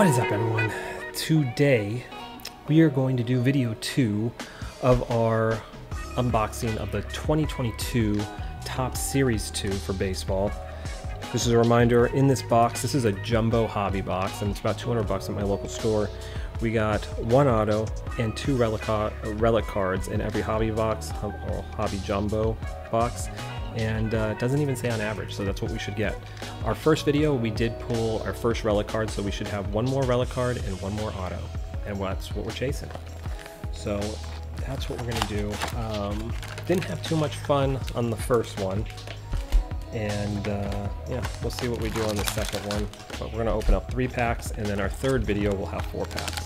What is up, everyone? Today we are going to do video 2 of our unboxing of the 2022 Topps Series 2 for baseball. This is a reminder, in this box, this is a jumbo hobby box, and it's about $200 at my local store. We got one auto and two relic cards in every hobby box, or hobby jumbo box, and it doesn't even say on average, so that's what we should get. Our first video, we did pull our first relic card, so we should have one more relic card and one more auto, and that's what we're chasing. So that's what we're gonna do. Didn't have too much fun on the first one, and yeah, we'll see what we do on the second one, but we're gonna open up 3 packs, and then our third video will have 4 packs.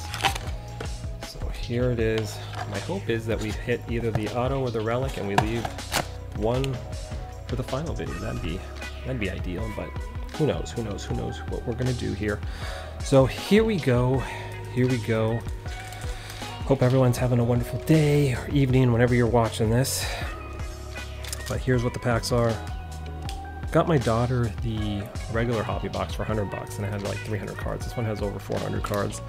So here it is. My hope is that we hit either the auto or the relic and we leave one for the final video. That'd be ideal, but who knows what we're gonna do here. So here we go. Hope everyone's having a wonderful day or evening whenever you're watching this, but here's what the packs are. Got my daughter the regular hobby box for $100 and I had like 300 cards. This one has over 400 cards.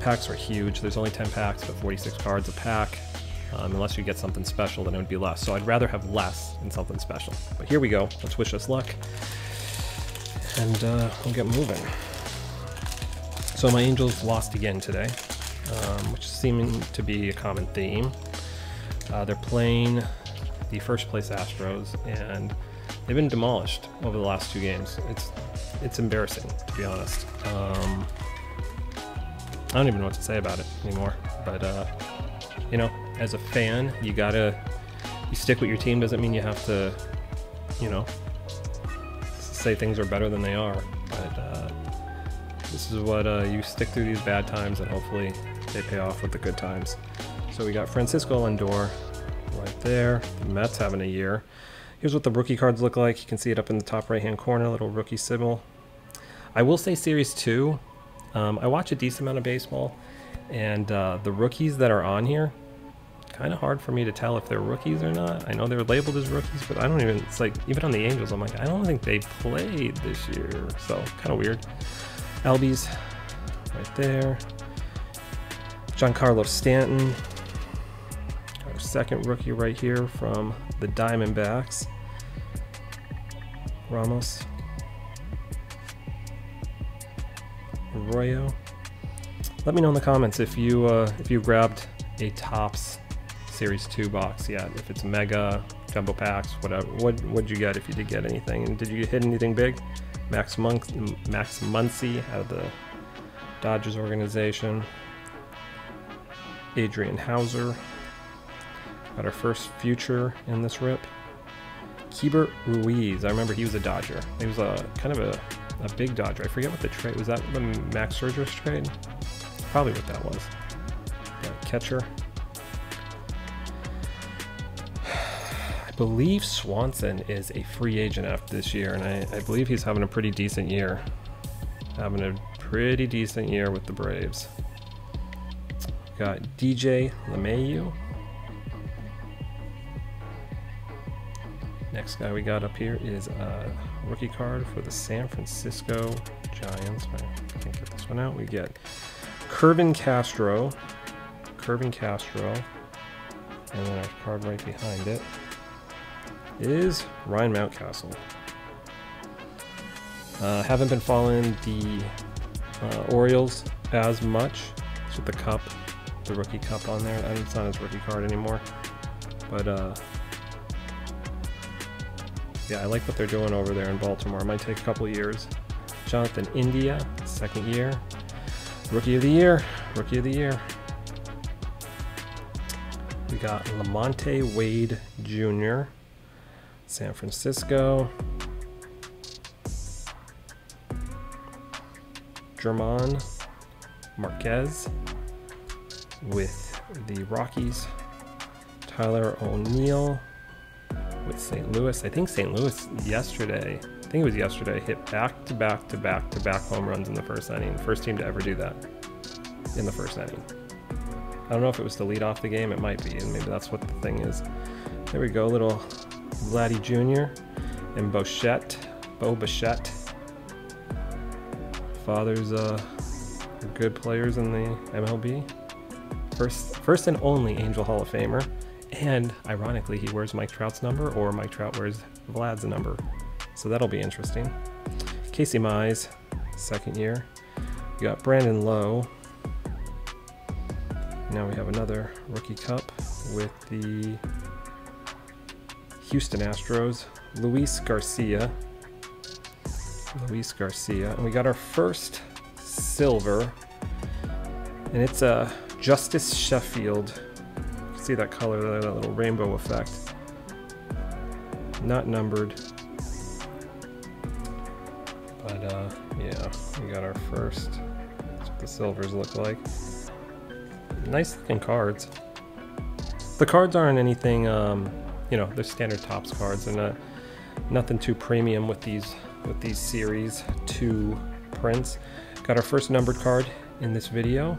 Packs are huge. There's only 10 packs, but 46 cards a pack. Unless you get something special, then it would be less. So I'd rather have less than something special. But here we go. Let's wish us luck, and we'll get moving. So my Angels lost again today, which seems to be a common theme. They're playing the first-place Astros, and they've been demolished over the last 2 games. It's embarrassing, to be honest. I don't even know what to say about it anymore. But you know, as a fan, you stick with your team. Doesn't mean you have to, you know, say things are better than they are, but this is what you stick through these bad times, and hopefully they pay off with the good times. So we got Francisco Lindor right there. The Mets having a year. Here's what the rookie cards look like. You can see it up in the top right hand corner, little rookie symbol. I will say Series 2, I watch a decent amount of baseball, and the rookies that are on here, kind of hard for me to tell if they're rookies or not. I know they're labeled as rookies, but I don't even, it's like, even on the Angels, I'm like, I don't think they played this year, so kind of weird. Albies, right there. Giancarlo Stanton, our second rookie right here from the Diamondbacks. Ramos. Arroyo. Let me know in the comments if you grabbed a Topps Series 2 box yet. If it's mega, jumbo packs, whatever. What'd you get if you did get anything? And did you hit anything big? Max Muncy out of the Dodgers organization. Adrian Hauser. Got our first future in this rip. Keibert Ruiz. I remember he was a Dodger. He was a kind of a big Dodger. I forget what the trade was. That the Max Scherzer trade? Probably what that was. Catcher. I believe Swanson is a free agent after this year, and I believe he's having a pretty decent year. Having a pretty decent year with the Braves. Got DJ LeMayu. Next guy we got up here is a rookie card for the San Francisco Giants. I can't get this one out. We get Kervin Castro, and then our card right behind it is Ryan Mountcastle. Haven't been following the Orioles as much. It's with the cup, the rookie cup on there. I mean, it's not his rookie card anymore, but yeah, I like what they're doing over there in Baltimore. It might take a couple years. Jonathan India, second year. Rookie of the year. We got Lamonte Wade Jr., San Francisco. Germán Marquez with the Rockies. Tyler O'Neill with St. Louis. I think St. Louis yesterday, hit back-to-back home runs in the first inning. First team to ever do that in the first inning. I don't know if it was to lead off the game. It might be, and maybe that's what the thing is. There we go, little Vladdy Jr. and Bo Bochette. Father's the good players in the MLB. First and only Angel Hall of Famer. And ironically, he wears Mike Trout's number, or Mike Trout wears Vlad's number. So that'll be interesting. Casey Mize, second year. You got Brandon Lowe. Now we have another rookie cup with the Houston Astros. Luis Garcia. And we got our first silver, and it's a Justice Sheffield. See that color there, that little rainbow effect. Not numbered, but yeah, we got our first. That's what the silvers look like. Nice looking cards. The cards aren't anything, you know, they're standard Topps cards. They're not nothing too premium with these Series 2 prints. Got our first numbered card in this video,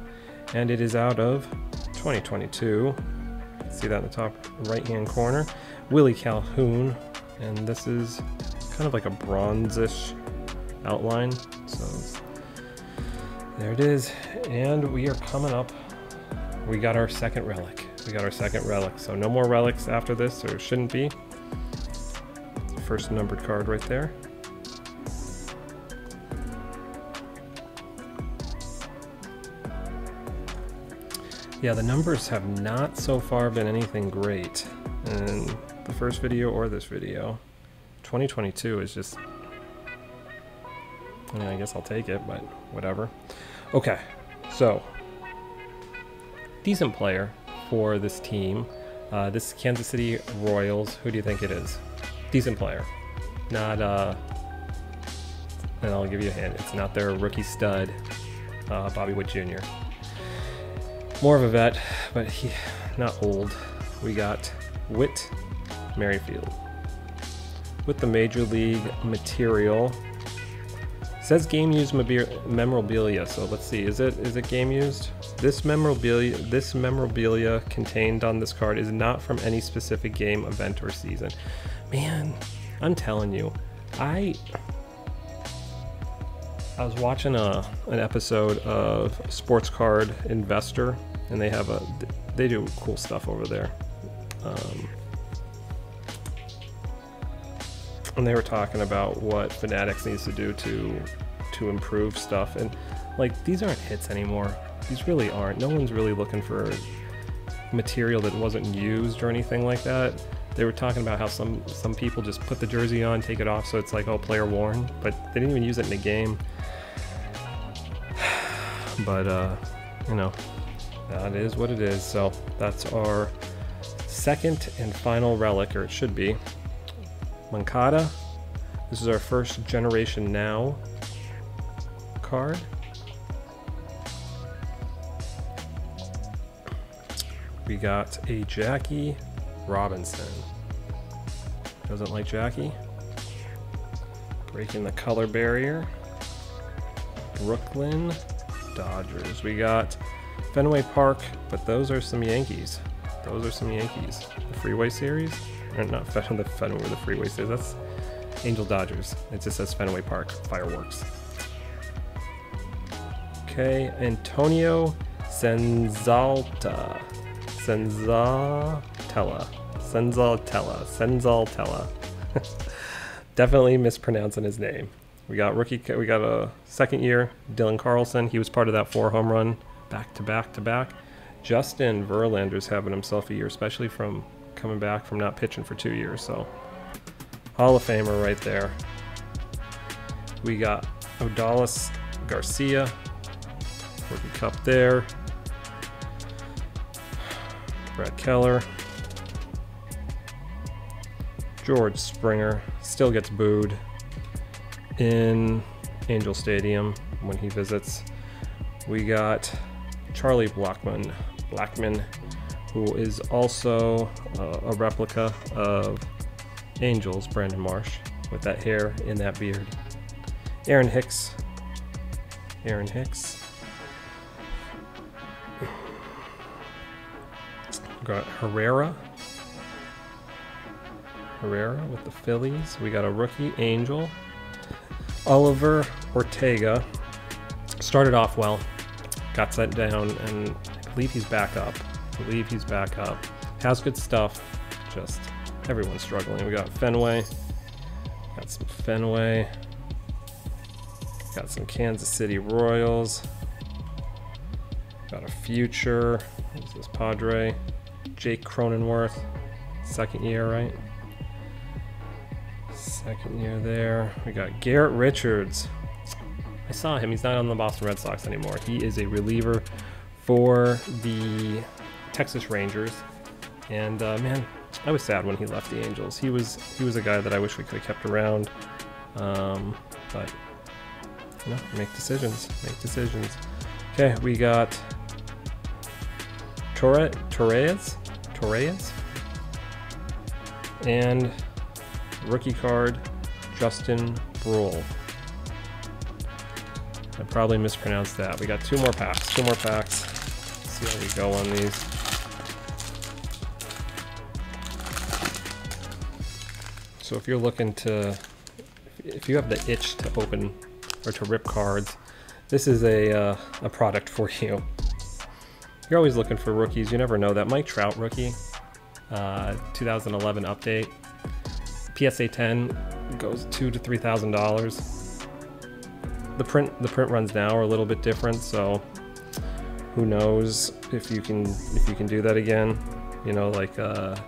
and it is out of 2022. See that in the top right-hand corner. Willie Calhoun, and this is kind of like a bronzish outline. So there it is, and we are coming up. We got our second relic. So no more relics after this, or shouldn't be. First numbered card right there. Yeah, the numbers have not so far been anything great in the first video or this video. 2022 is just, yeah, I guess I'll take it, but whatever. Okay, so decent player for this team. This Kansas City Royals, who do you think it is? Decent player. Not, and I'll give you a hint, it's not their rookie stud, Bobby Witt Jr. More of a vet, but he not old. We got Whit Merrifield with the major league material. It says game used memorabilia, so let's see. Is it game used? This memorabilia contained on this card is not from any specific game, event, or season. Man, I'm telling you, I was watching an episode of Sports Card Investor, and they have they do cool stuff over there. And they were talking about what Fanatics needs to do to improve stuff, and like these aren't hits anymore. These really aren't. No one's really looking for material that wasn't used or anything like that. They were talking about how some people just put the jersey on, take it off, so it's like, oh, player worn, but they didn't even use it in the game. But, you know, that is what it is. So that's our second and final relic, or it should be. Moncada. This is our first Generation Now card. We got a Jackie Robinson. Doesn't like Jackie. Breaking the color barrier. Brooklyn Dodgers. We got Fenway Park, but those are some Yankees. The Freeway Series? Or not Fenway, the Freeway Series. That's Angel Dodgers. It just says Fenway Park fireworks. Okay, Antonio Senzatella. Definitely mispronouncing his name. We got a second year, Dylan Carlson. He was part of that 4 home run back-to-back. Justin Verlander's having himself a year, especially from coming back from not pitching for 2 years. So Hall of Famer right there. We got Odalis Garcia. Rookie Cup there. Brad Keller. George Springer still gets booed in Angel Stadium when he visits. We got Charlie Blackmon, who is also a replica of Angel's Brandon Marsh with that hair and that beard. Aaron Hicks. Got Herrera with the Phillies. We got a rookie Angel. Oliver Ortega started off well, got sent down, and I believe he's back up. Has good stuff. Just everyone's struggling. We got Fenway. Got some Fenway. Got some Kansas City Royals. Got a future. Who's this Padre? Jake Cronenworth. Second year, right? Second year there. We got Garrett Richards. I saw him. He's not on the Boston Red Sox anymore. He is a reliever for the Texas Rangers. And man, I was sad when he left the Angels. He was a guy that I wish we could have kept around. But you know, make decisions. Okay, we got Torres, and rookie card Justin Brule. I probably mispronounced that. We got two more packs. Let's see how we go on these. So if you're looking to, if you have the itch to open or to rip cards, this is a product for you. You're always looking for rookies. You never know. That Mike Trout rookie, 2011 update, PSA 10 goes $2,000 to $3,000. The print runs now are a little bit different, so who knows if you can do that again. You know, like who's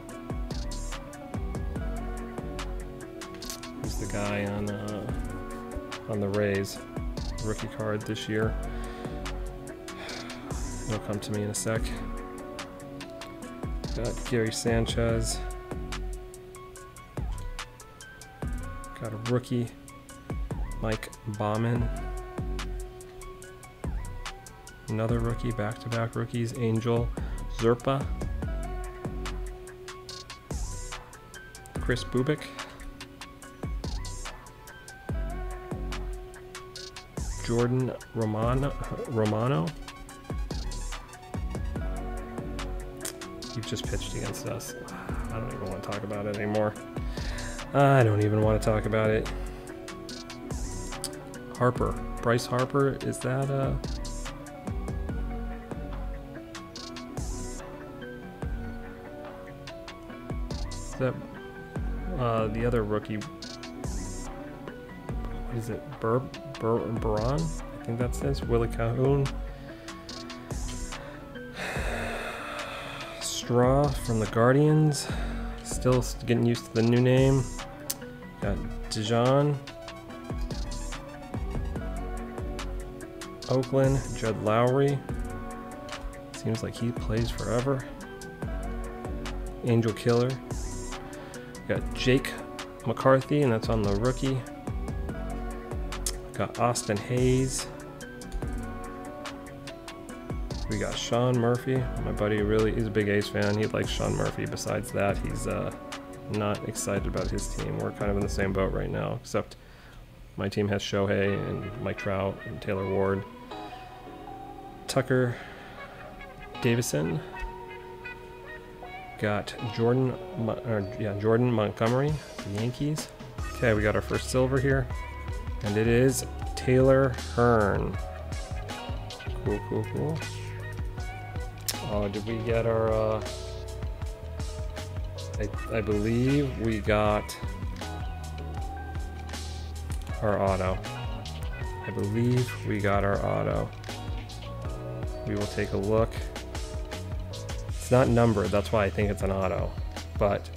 the guy on the Rays rookie card this year? It'll come to me in a sec. Got Gary Sanchez. Got a rookie. Mike Bauman, another rookie, back-to-back rookies, Angel, Zerpa, Chris Bubik, Jordan Romano, you've just pitched against us. I don't even want to talk about it anymore. Harper, Bryce Harper, is that a... Is that the other rookie? What is it? Baron? I think that's this. Willie Calhoun. Straw from the Guardians. Still getting used to the new name. Got Dijon. Oakland, Jed Lowry. Seems like he plays forever. Angel Killer. Got Jake McCarthy, and that's on the rookie. Got Austin Hayes. We got Sean Murphy. My buddy really is a big A's fan. He likes Sean Murphy. Besides that, he's not excited about his team. We're kind of in the same boat right now, except my team has Shohei and Mike Trout and Taylor Ward. Tucker Davison, got Jordan Montgomery, the Yankees. Okay, we got our first silver here, and it is Taylor Hearn. Cool, cool, cool. Oh, did we get our? I believe we got our auto. I believe we got our auto. We will take a look. It's not numbered, that's why I think it's an auto, but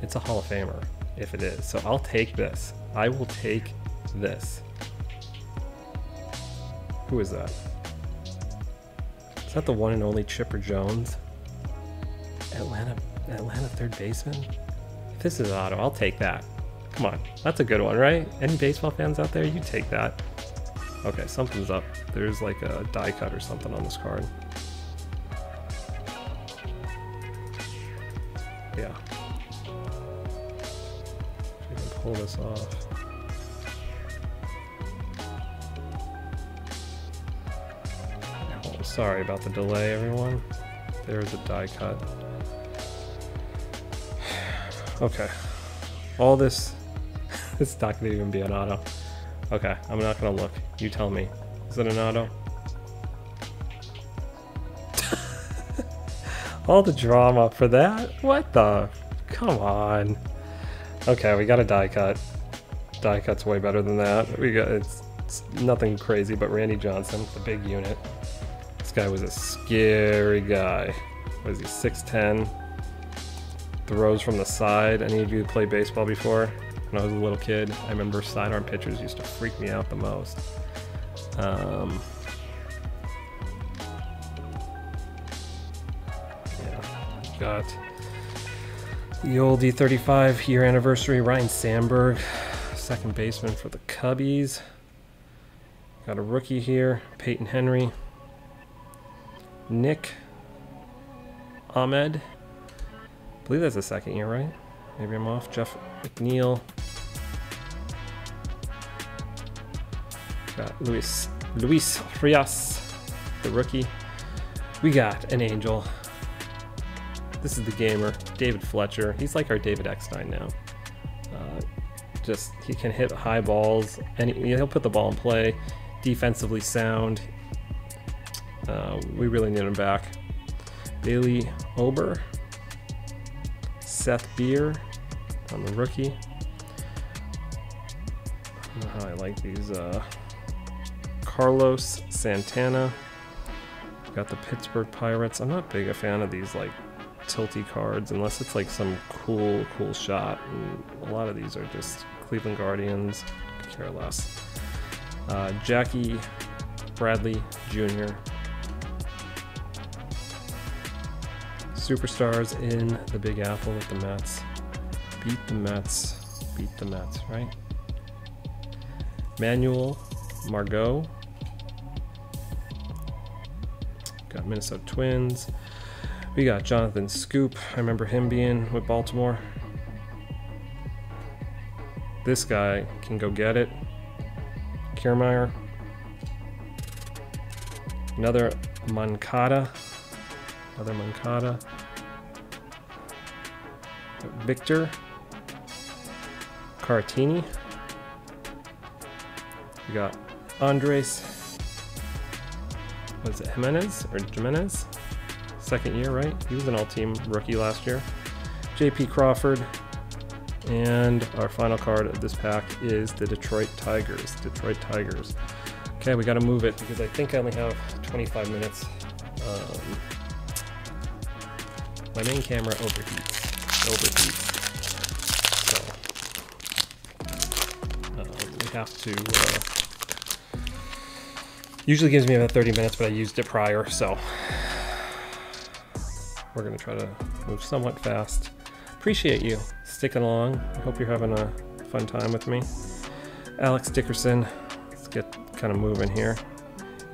it's a Hall of Famer if it is. So I'll take this. I will take this. Who is that? Is that the one and only Chipper Jones? Atlanta third baseman? If this is auto, I'll take that. Come on, that's a good one, right? Any baseball fans out there, you take that. Okay, something's up. There's like a die cut or something on this card. Yeah. If we can pull this off. Oh, sorry about the delay, everyone. There's a die cut. Okay. All this... It's not going to even be an auto. Okay, I'm not going to look. You tell me. Is it an auto? All the drama for that? What the? Come on. Okay, we got a die cut. Die cut's way better than that. We got it's nothing crazy, but Randy Johnson, the big unit. This guy was a scary guy. What is he, 6'10"? Throws from the side. Any of you play baseball before? When I was a little kid, I remember sidearm pitchers used to freak me out the most. Yeah, got the old D35 year anniversary. Ryan Sandberg, second baseman for the Cubbies. Got a rookie here, Peyton Henry. Nick Ahmed. I believe that's the second year, right? Maybe I'm off. Jeff McNeil. Got Luis Rios, the rookie. We got an Angel. This is the gamer, David Fletcher. He's like our David Eckstein now. Just, he can hit high balls, and he'll put the ball in play. Defensively sound. We really need him back. Bailey Ober. Seth Beer on the rookie. I don't know how I like these. Carlos Santana. Got the Pittsburgh Pirates. I'm not big a fan of these like tilty cards unless it's like some cool shot. And a lot of these are just Cleveland Guardians. Could care less. Jackie Bradley Jr. Superstars in the Big Apple with the Mets. Beat the Mets. Beat the Mets, right? Manuel Margot. Got Minnesota Twins. We got Jonathan Scoop. I remember him being with Baltimore. This guy can go get it. Kiermaier. Another Moncada. Another Moncada. Victor Cartini. We got Andres. What is it, Jimenez or Jimenez? Second year, right? He was an all-team rookie last year. JP Crawford. And our final card of this pack is the Detroit Tigers. Detroit Tigers. Okay, we got to move it because I think I only have 25 minutes. My main camera overheats, so we have to, usually gives me about 30 minutes, but I used it prior, so we're gonna try to move somewhat fast. Appreciate you sticking along. I hope you're having a fun time with me. Alex Dickerson, let's get kind of moving here.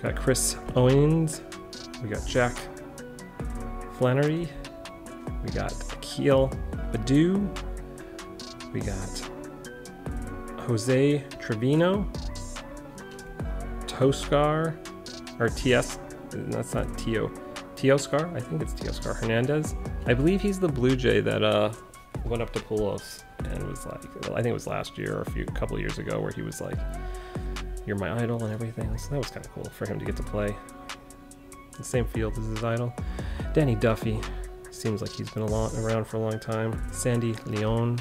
Got Chris Owens, we got Jack Flannery. We got Akil Badu. We got Jose Trevino. Teoscar, or TS, that's not Tio. Teoscar, I think it's Teoscar Hernandez. I believe he's the Blue Jay that went up to Pujols and was like, I think it was last year or a couple years ago where he was like, you're my idol and everything. So that was kind of cool for him to get to play the same field as his idol. Danny Duffy. Seems like he's been around for a long time. Sandy Leon.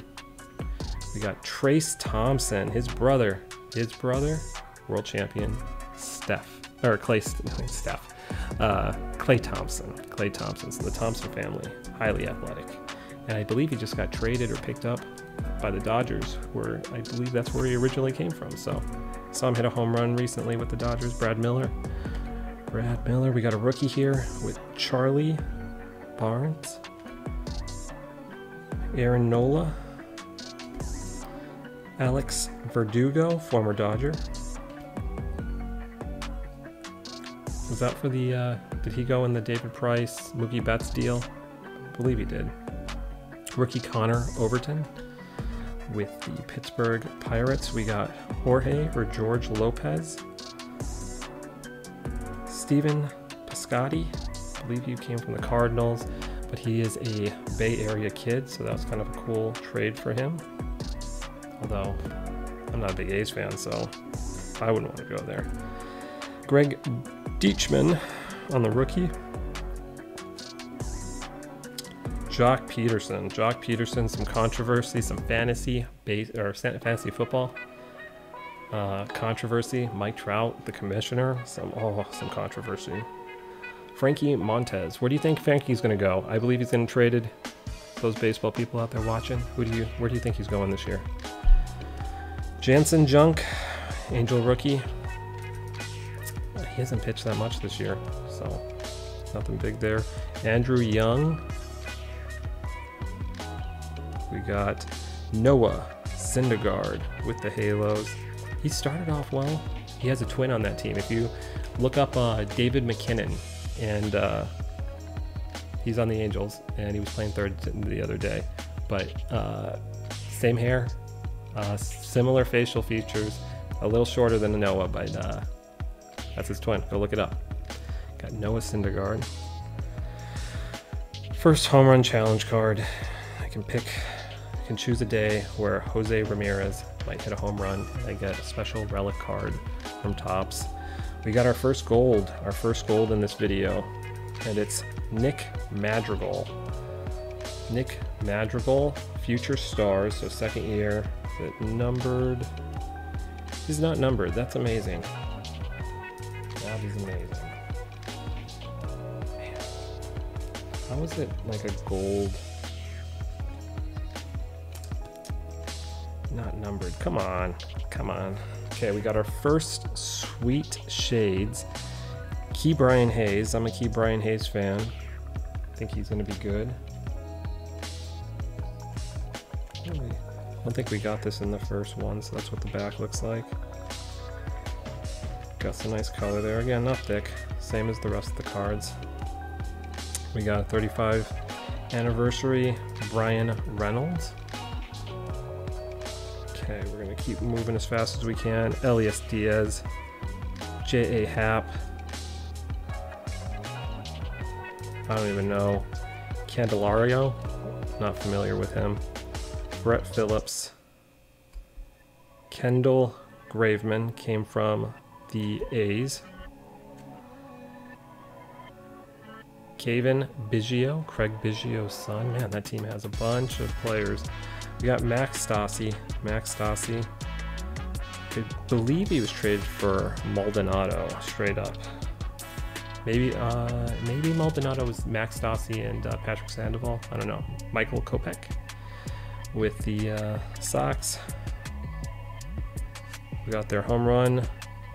We got Trace Thompson, his brother, world champion, Clay Thompson. Clay Thompson, so the Thompson family, highly athletic. And I believe he just got traded or picked up by the Dodgers, where I believe that's where he originally came from. So saw him hit a home run recently with the Dodgers, Brad Miller. We got a rookie here with Charlie Barnes, Aaron Nola, Alex Verdugo, former Dodger. Was that for the, did he go in the David Price, Mookie Betts deal? I believe he did. Rookie Connor Overton with the Pittsburgh Pirates. We got Jorge or George Lopez, Steven Piscotty. I believe he came from the Cardinals, but he is a Bay Area kid, so that was kind of a cool trade for him. Although I'm not a big A's fan, so I wouldn't want to go there. Greg Dietchman on the rookie. Jock Peterson. Jock Peterson, some controversy, some fantasy base or fantasy football controversy. Mike Trout, the commissioner, some controversy. Frankie Montez. Where do you think Frankie's going to go? I believe he's going to traded. Those baseball people out there watching, where do you think he's going this year? Jansen Junk, Angel rookie. He hasn't pitched that much this year, so nothing big there. Andrew Young. We got Noah Syndergaard with the Halos. He started off well. He has a twin on that team. If you look up David McKinnon and he's on the Angels, and he was playing third the other day. But same hair, similar facial features, a little shorter than Noah, but that's his twin. Go look it up. Got Noah Syndergaard. First home run challenge card. I can choose a day where Jose Ramirez might hit a home run, and I get a special relic card from Topps. We got our first gold in this video, and it's Nick Madrigal. Nick Madrigal, future stars, so second year. Is it numbered? He's not numbered. That's amazing. That is amazing. Man. How is it like a gold? Not numbered. Come on. Come on. Okay, we got our first Sweet Shades. Key Brian Hayes. I'm a Key Brian Hayes fan. I think he's going to be good. I don't think we got this in the first one, so that's what the back looks like. Got some nice color there. Again, not thick. Same as the rest of the cards. We got a 35th anniversary Brian Reynolds. Okay, we're going to keep moving as fast as we can. Elias Diaz. J.A. Happ. I don't even know. Candelario, not familiar with him. Brett Phillips. Kendall Graveman came from the A's. Caven Biggio, Craig Biggio's son. Man, that team has a bunch of players. We got Max Stassi. Max Stassi. I believe he was traded for Maldonado straight up. Maybe Maldonado was Max Stassi and Patrick Sandoval. I don't know. Michael Kopech with the Sox. We got their home run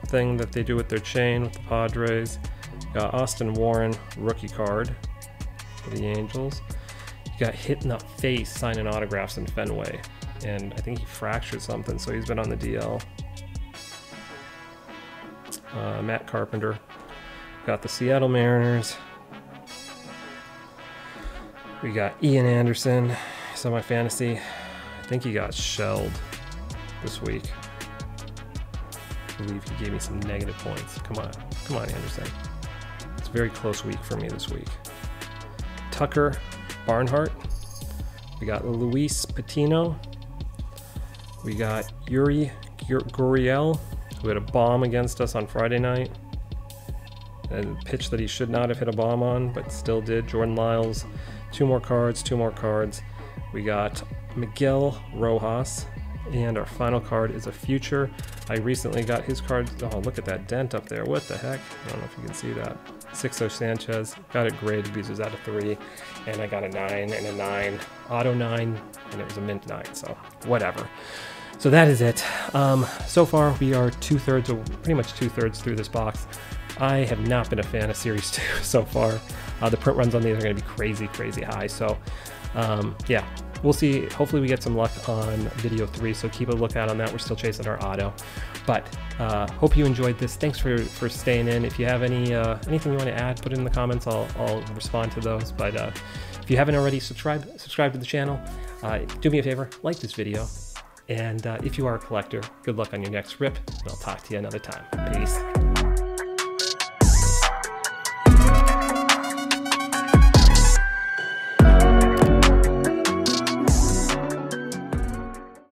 thing that they do with their chain with the Padres. Got Austin Warren rookie card for the Angels. He got hit in the face signing autographs in Fenway, and I think he fractured something, so he's been on the DL. Matt Carpenter. Got the Seattle Mariners. We got Ian Anderson. So my fantasy, I think he got shelled this week. I believe he gave me some negative points. Come on, come on, Anderson. It's a very close week for me this week. Tucker Barnhart. We got Luis Patino. We got Yuri Gurriel, who had a bomb against us on Friday night. And pitch that he should not have hit a bomb on, but still did. Jordan Lyles, two more cards. We got Miguel Rojas, and our final card is a future. I recently got his card. Oh, look at that dent up there. What the heck? I don't know if you can see that. Sixto Sanchez, got it graded because it was out of 3, and I got a 9 and a 9, auto 9, and it was a mint 9, so whatever. So that is it. So far we are pretty much two thirds through this box. I have not been a fan of Series 2 so far. The print runs on these are going to be crazy, crazy high. So, yeah, we'll see. Hopefully we get some luck on video 3, so keep a lookout on that. We're still chasing our auto. But hope you enjoyed this. Thanks for staying in. If you have anything you want to add, put it in the comments. I'll respond to those. But if you haven't already, subscribe to the channel. Do me a favor, like this video. And if you are a collector, good luck on your next rip. And I'll talk to you another time. Peace.